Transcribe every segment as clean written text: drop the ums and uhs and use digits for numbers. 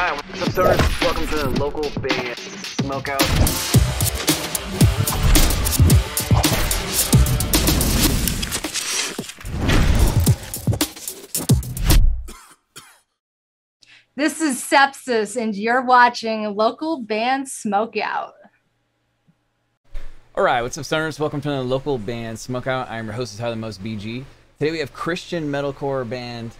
Hi, what's up, stoners? Welcome to the Local Band Smokeout. This is Sepsis, and you're watching Local Band Smokeout. All right, what's up, stoners? Welcome to the Local Band Smokeout. I'm your host, Tyler Most BG. Today we have Christian metalcore band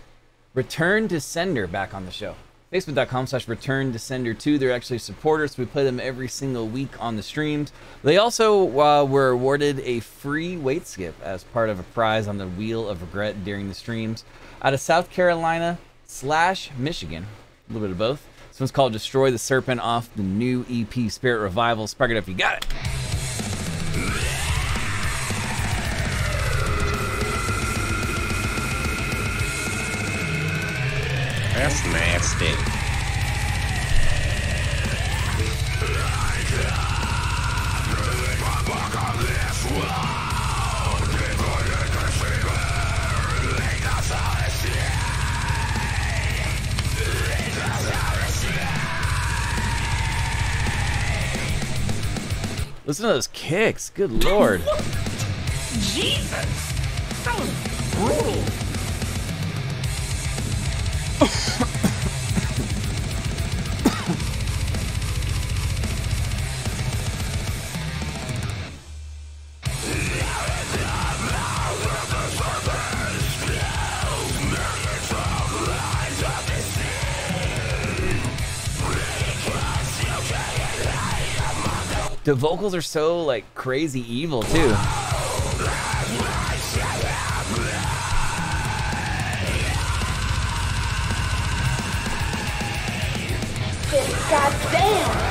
Return to Sender back on the show. Facebook.com/Return to Sender 2. They're actually supporters. We play them every single week on the streams. They also were awarded a free weight skip as part of a prize on the Wheel of Regret during the streams. Out of South Carolina / Michigan, a little bit of both. This one's called Destroy the Serpent off the new EP Spirit Revival. Spark it up, you got it. That's nasty. Listen to those kicks, good lord. Jesus, that was brutal. The vocals are so like crazy evil too. God damn!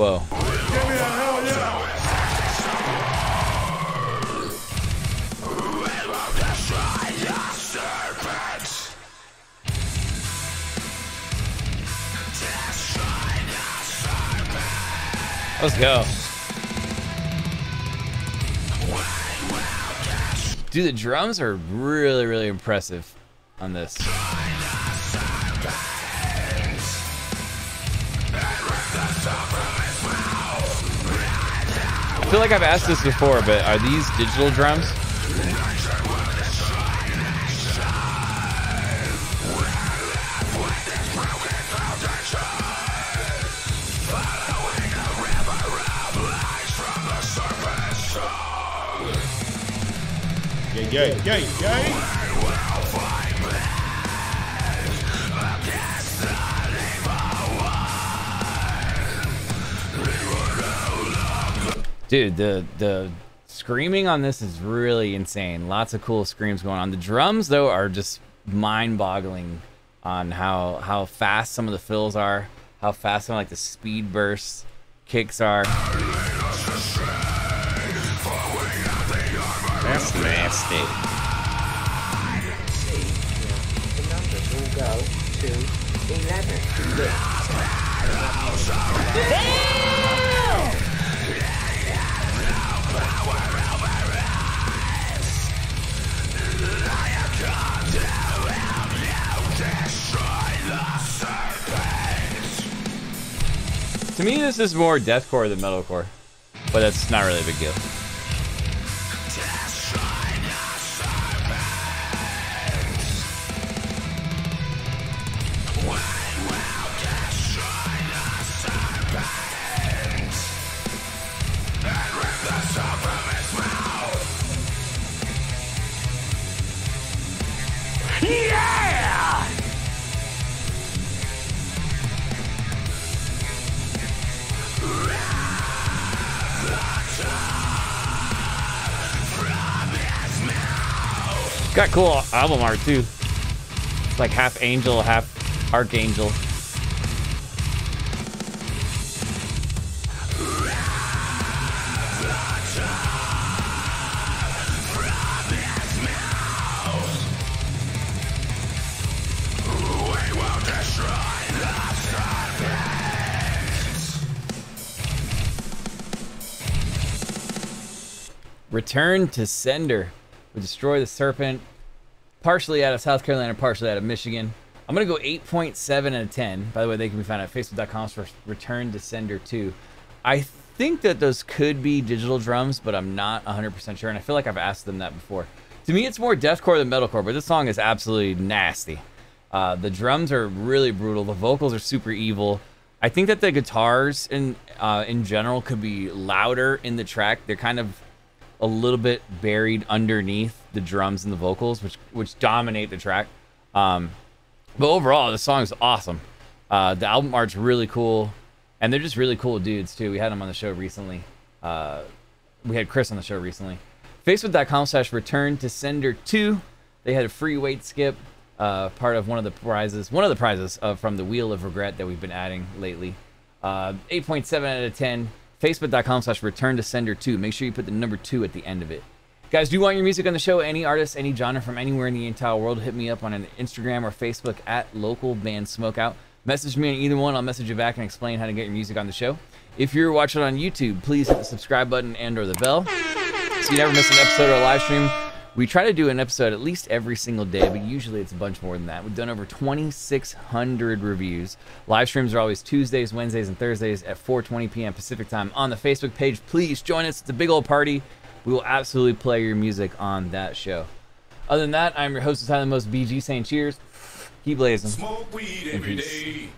What? Whoa. Let's go. Dude, the drums are really, really impressive on this. I feel like I've asked this before, but are these digital drums? Yay. Dude, the screaming on this is really insane. Lots of cool screams going on. The drums though are just mind-boggling on how fast some of the fills are, how fast some of like the speed bursts, kicks are. That's nasty. The numbers will go to 11. To me, this is more deathcore than metalcore, but that's not really a big deal. Yeah! Got cool album art too. It's like half angel, half archangel. Return to Sender with Destroy the Serpent. Partially out of South Carolina, partially out of Michigan. I'm going to go 8.7 out of 10. By the way, they can be found at facebook.com/returntosender2. I think that those could be digital drums, but I'm not 100% sure. And I feel like I've asked them that before. To me, it's more deathcore than metalcore, but this song is absolutely nasty. The drums are really brutal. The vocals are super evil. I think that the guitars in general could be louder in the track. They're kind of a little bit buried underneath the drums and the vocals, which dominate the track. But overall, the song is awesome. The album art's really cool, and they're just really cool dudes too. We had them on the show recently. We had Chris on the show recently. Facebook.com/returntosender2. They had a free weight skip. Part of one of the prizes from the Wheel of Regret that we've been adding lately. 8.7 out of 10. Facebook.com/returntosender2. Make sure you put the number 2 at the end of it. Guys, do you want your music on the show? Any artist, any genre from anywhere in the entire world, hit me up on Instagram or Facebook at Local Band Smokeout. Message me on either one. I'll message you back and explain how to get your music on the show. If you're watching on YouTube, please hit the subscribe button and/or the bell so you never miss an episode or a live stream. We try to do an episode at least every single day, but usually it's a bunch more than that. We've done over 2,600 reviews. Live streams are always Tuesdays, Wednesdays, and Thursdays at 4:20 p.m. Pacific time on the Facebook page. Please join us. It's a big old party. We will absolutely play your music on that show. Other than that, I'm your host, Tyler Most BG, saying cheers. Keep blazing. Smoke weed every day.